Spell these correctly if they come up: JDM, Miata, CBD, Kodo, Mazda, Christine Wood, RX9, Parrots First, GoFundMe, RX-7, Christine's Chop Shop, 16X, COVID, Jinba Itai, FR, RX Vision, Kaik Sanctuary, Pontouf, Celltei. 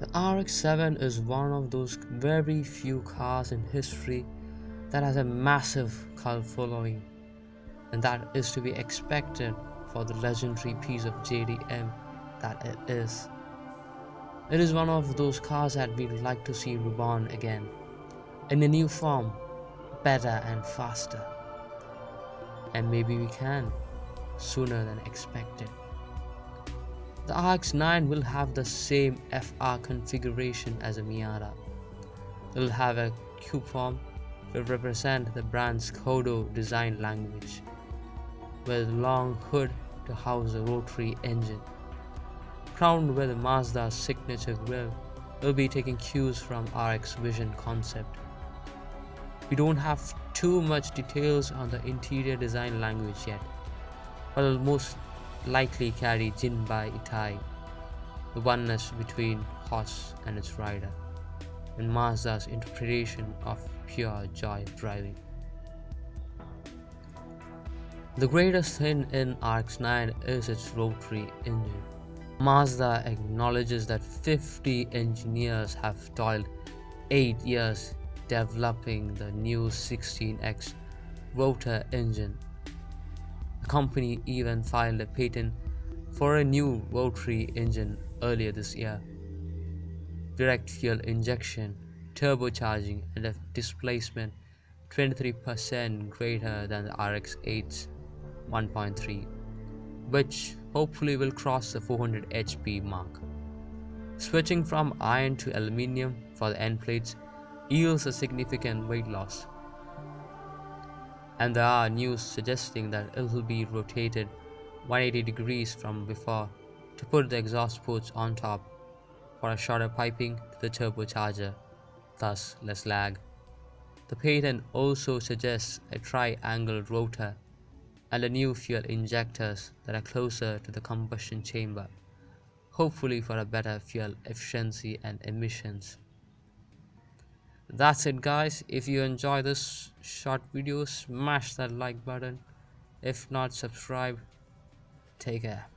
The RX-7 is one of those very few cars in history that has a massive cult following, and that is to be expected for the legendary piece of JDM that it is. It is one of those cars that we'd like to see reborn again, in a new form, better and faster. And maybe we can, sooner than expected. The RX9 will have the same FR configuration as a Miata. It will have a cube form, will represent the brand's Kodo design language, with a long hood to house the rotary engine. Crowned with Mazda's signature grille, we'll be taking cues from RX Vision concept. We don't have too much details on the interior design language yet, but it'll most likely carry Jinba Itai, the oneness between horse and its rider, and Mazda's interpretation of pure joy driving. The greatest thing in RX9 is its rotary engine. Mazda acknowledges that 50 engineers have toiled 8 years developing the new 16X rotor engine. The company even filed a patent for a new rotary engine earlier this year. Direct fuel injection, turbocharging, and a displacement 23% greater than the RX-8's 1.3, which hopefully will cross the 400 HP mark. Switching from iron to aluminium for the end plates yields a significant weight loss, and there are news suggesting that it will be rotated 180 degrees from before to put the exhaust ports on top for a shorter piping to the turbocharger, thus less lag. The patent also suggests a triangle rotor and a new fuel injectors that are closer to the combustion chamber, hopefully for a better fuel efficiency and emissions. That's it guys, if you enjoy this short video, smash that like button, if not subscribe. Take care.